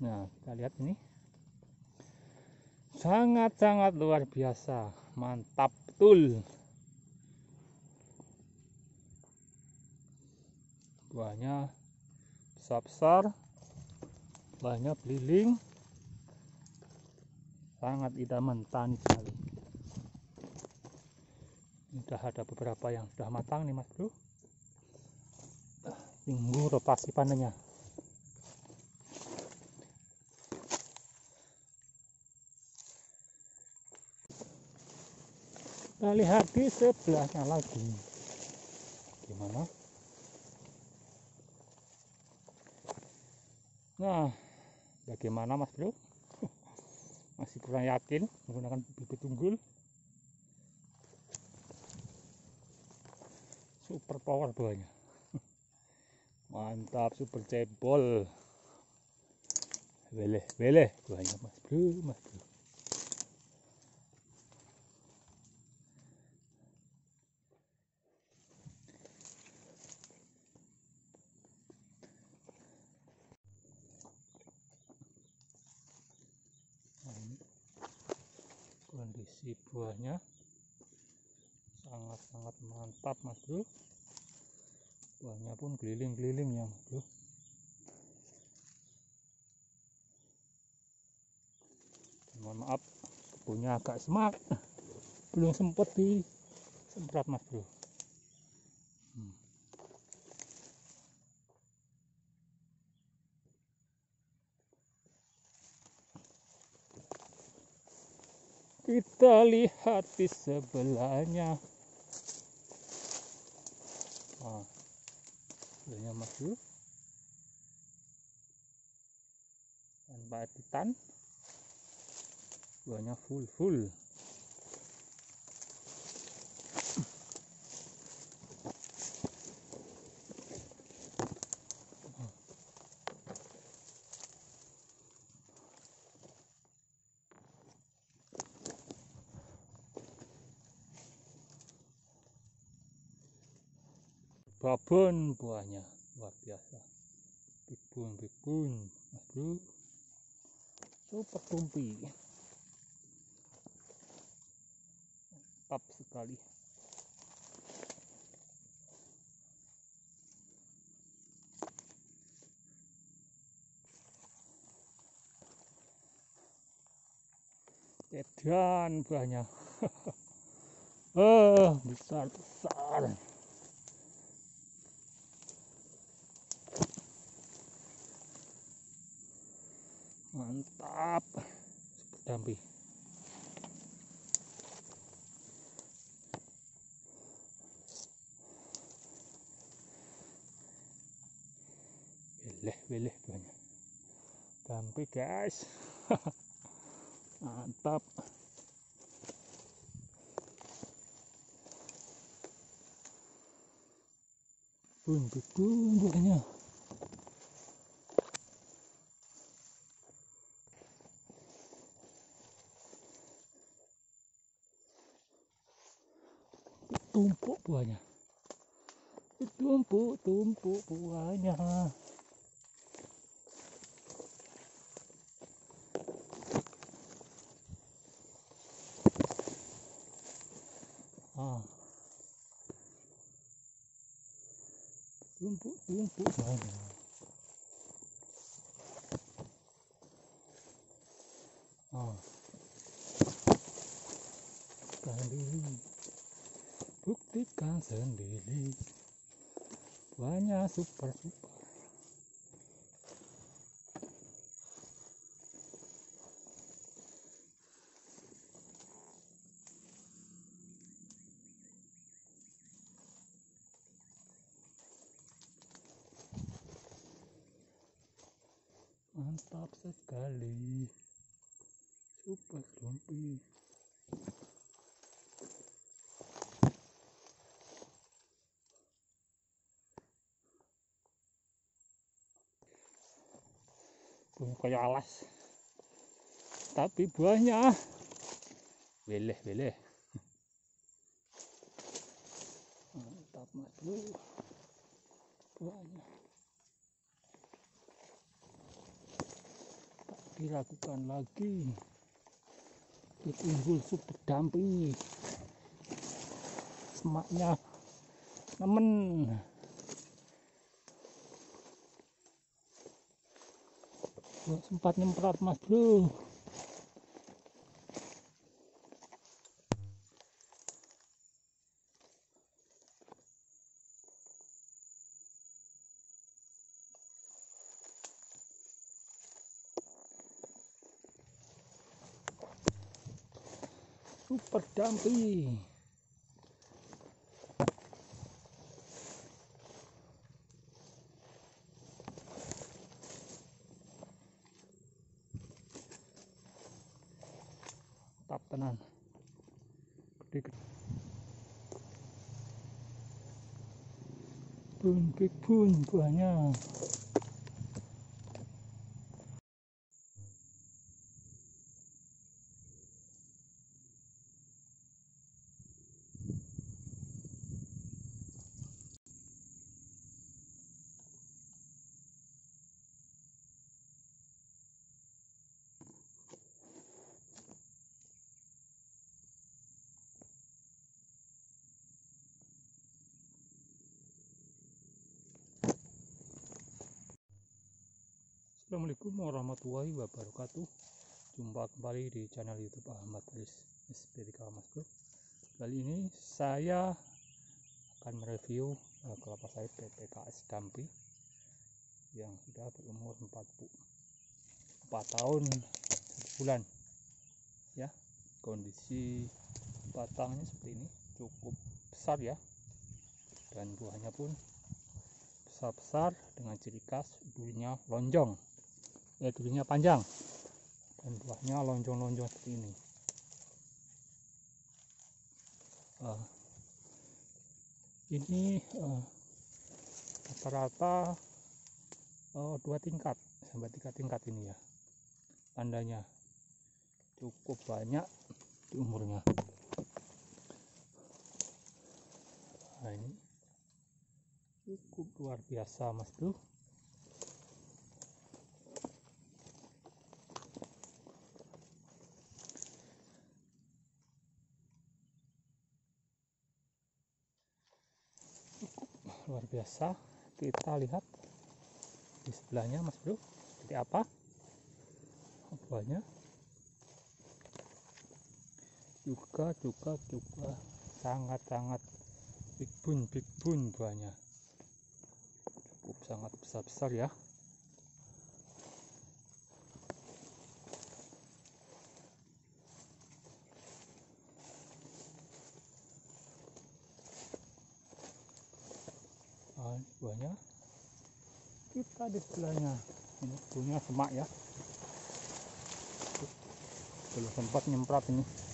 Nah, kita lihat ini sangat-sangat luar biasa, mantap betul. Buahnya besar-besar, buahnya beliling, sangat idaman tani sekali. Sudah ada beberapa yang sudah matang nih mas bro, tunggu rotasi panennya. Kita lihat di sebelahnya lagi gimana. Nah, bagaimana mas bro? Masih kurang yakin menggunakan bibit unggul. Super power buahnya, mantap, super cebol, beleh buahnya mas bro, Nah, ini kondisi buahnya sangat-sangat mantap mas bro. Buahnya pun keliling-keliling ya mas bro. Dan mohon maaf, punya agak semak, belum sempat disemprot mas bro. Kita lihat di sebelahnya. Nah, sebelahnya mas bro, tanpa editan, buahnya full. Babon buahnya luar biasa, big bun mas bro, super dumpy, mantap sekali. Cedan buahnya, besar. Mantap, Dumpy. Beleh banyak Dumpy guys. Mantap. Buahnya tumpuk buahnya, tumpuk buahnya. Tumpuk buahnya. Buktikan sendiri, buahnya super. Mantap sekali, super dumpy. Kayak alas, tapi buahnya beleh. Mantap mas bro, buahnya dilakukan lagi ditimbul super dumpy, semaknya temen. Sempat nyemprot mas bro. Super dumpy. Tap tenan. Bun buahnya. Assalamualaikum warahmatullahi wabarakatuh. Jumpa kembali di channel YouTube Ahmad Haris SP3 Mas Bro. Kali ini saya akan mereview kelapa sawit PPKS Dumpy yang sudah berumur 4 tahun 1 bulan. Ya, kondisi batangnya seperti ini, cukup besar ya. Dan buahnya pun besar-besar dengan ciri khas durinya lonjong. Durinya panjang dan buahnya lonjong-lonjong seperti ini. Ini rata-rata 2 tingkat sampai 3 tingkat ini ya. Tandanya cukup banyak di umurnya. Nah, ini cukup luar biasa mas bro. Luar biasa. Kita lihat di sebelahnya mas bro, seperti apa buahnya. Juga sangat big bun buahnya, cukup sangat besar ya. Buahnya kita di sebelahnya, ini punya semak ya, belum sempat nyemprot ini.